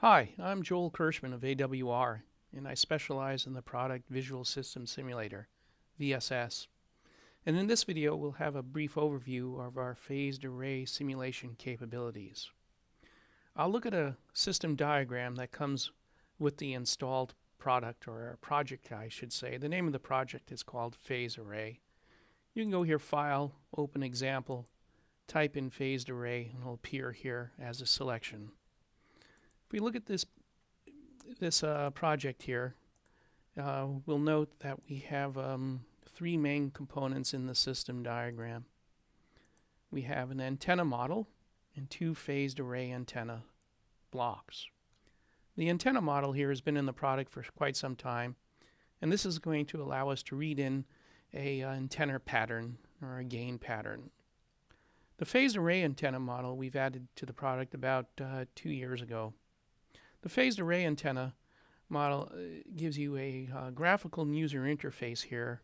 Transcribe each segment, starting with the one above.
Hi, I'm Joel Kirshman of AWR, and I specialize in the product Visual System Simulator, VSS. And in this video, we'll have a brief overview of our phased array simulation capabilities. I'll look at a system diagram that comes with the installed product, or project, I should say. The name of the project is called Phase Array. You can go here, File, Open Example, type in Phased Array, and it'll appear here as a selection. If we look at this project here, we'll note that we have three main components in the system diagram. We have an antenna model and two phased array antenna blocks. The antenna model here has been in the product for quite some time, and this is going to allow us to read in an antenna pattern or a gain pattern. The phased array antenna model we've added to the product about 2 years ago. The phased array antenna model gives you a graphical user interface here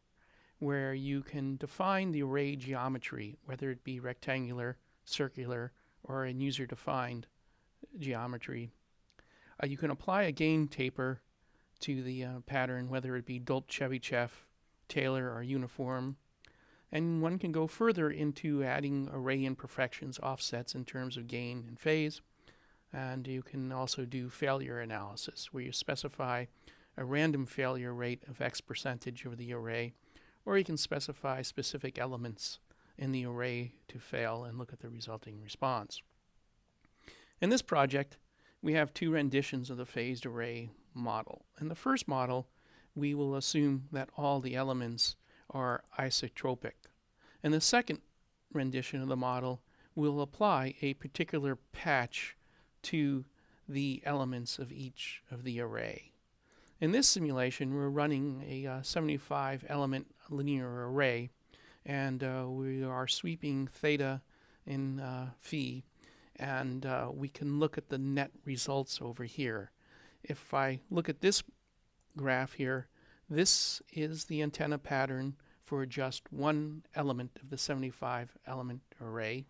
where you can define the array geometry, whether it be rectangular, circular, or a user-defined geometry. You can apply a gain taper to the pattern, whether it be Dolph-Chebyshev, Taylor, or Uniform. And one can go further into adding array imperfections, offsets in terms of gain and phase. And you can also do failure analysis, where you specify a random failure rate of X% of the array, or you can specify specific elements in the array to fail and look at the resulting response. In this project, we have two renditions of the phased array model. In the first model, we will assume that all the elements are isotropic. In the second rendition of the model, we'll apply a particular patch to the elements of each of the array. In this simulation, we're running a 75-element linear array, and we are sweeping theta in phi, and we can look at the net results over here. If I look at this graph here, this is the antenna pattern for just one element of the 75-element array.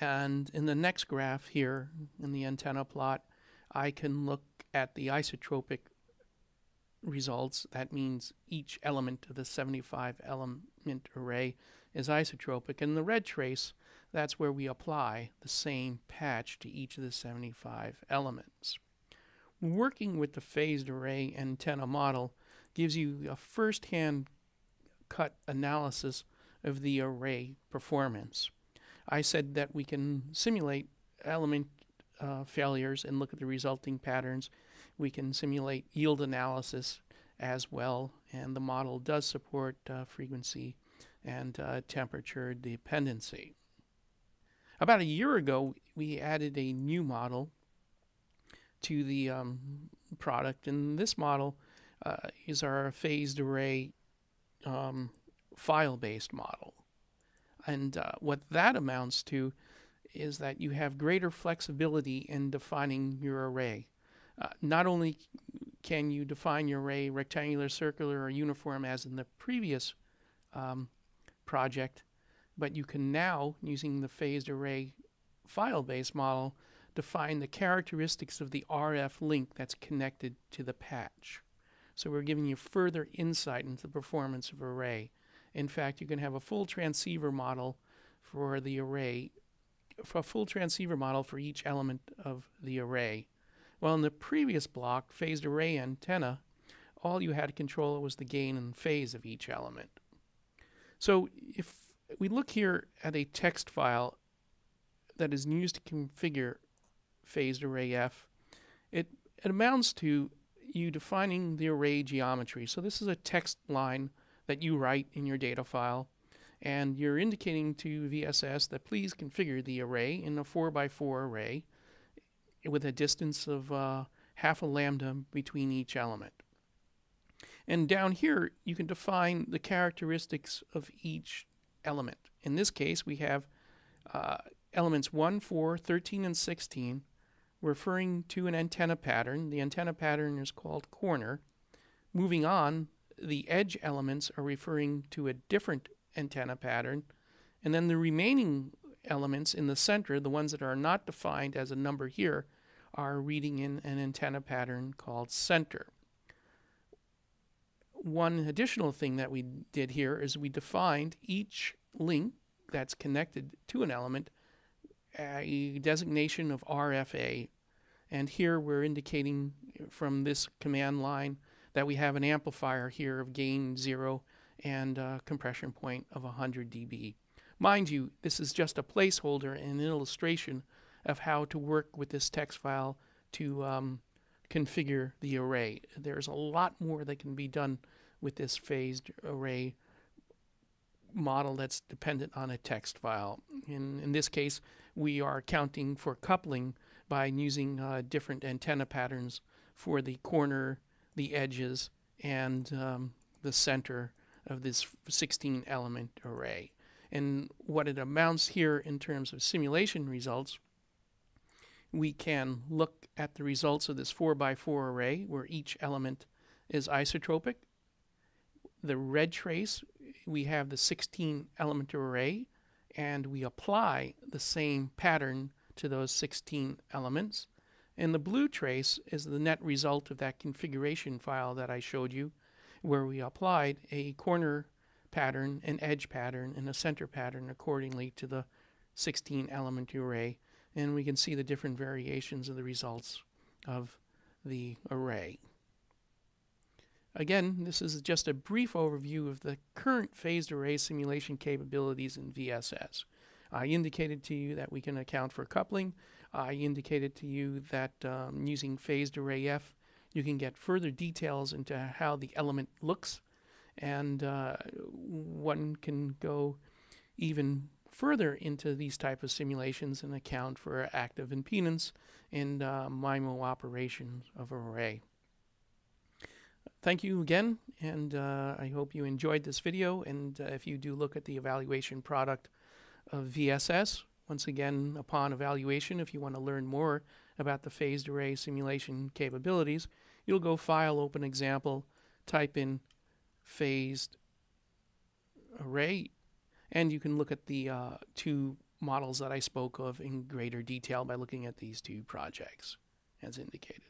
And in the next graph here, in the antenna plot, I can look at the isotropic results. That means each element of the 75-element array is isotropic. And the red trace, that's where we apply the same patch to each of the 75 elements. Working with the phased array antenna model gives you a first-hand cut analysis of the array performance. I said that we can simulate element failures and look at the resulting patterns. We can simulate yield analysis as well, and the model does support frequency and temperature dependency. About a year ago, we added a new model to the product, and this model is our phased array file-based model. And what that amounts to is that you have greater flexibility in defining your array. Not only can you define your array rectangular, circular, or uniform as in the previous project, but you can now, using the phased array file-based model, define the characteristics of the RF link that's connected to the patch. So we're giving you further insight into the performance of array. In fact, you can have a full transceiver model for the array, for a full transceiver model for each element of the array. Well, in the previous block, phased array antenna, all you had to control was the gain and phase of each element. So if we look here at a text file that is used to configure phased array F, it amounts to you defining the array geometry. So this is a text line that you write in your data file, and you're indicating to VSS that please configure the array in a 4x4 array with a distance of half a lambda between each element. And down here, you can define the characteristics of each element. In this case, we have elements 1, 4, 13, and 16 referring to an antenna pattern. The antenna pattern is called corner. Moving on, the edge elements are referring to a different antenna pattern, and then the remaining elements in the center, the ones that are not defined as a number here, are reading in an antenna pattern called center. One additional thing that we did here is we defined each link that's connected to an element a designation of RFA, and here we're indicating from this command line that we have an amplifier here of gain 0 and a compression point of 100 dB. Mind you, this is just a placeholder and an illustration of how to work with this text file to configure the array. There's a lot more that can be done with this phased array model that's dependent on a text file. In this case, we are accounting for coupling by using different antenna patterns for the corner, the edges, and the center of this 16-element array. And what it amounts here in terms of simulation results, we can look at the results of this 4x4 array where each element is isotropic. The red trace, we have the 16-element array, and we apply the same pattern to those 16 elements. And the blue trace is the net result of that configuration file that I showed you, where we applied a corner pattern, an edge pattern, and a center pattern accordingly to the 16-element array. And we can see the different variations of the results of the array. Again, this is just a brief overview of the current phased array simulation capabilities in VSS. I indicated to you that we can account for coupling. I indicated to you that using phased array F, you can get further details into how the element looks. And one can go even further into these type of simulations and account for active impedance and MIMO operations of an array. Thank you again, and I hope you enjoyed this video, and if you do look at the evaluation product of VSS, once again, upon evaluation, if you want to learn more about the phased array simulation capabilities, you'll go File, Open Example, type in phased array, and you can look at the two models that I spoke of in greater detail by looking at these two projects as indicated.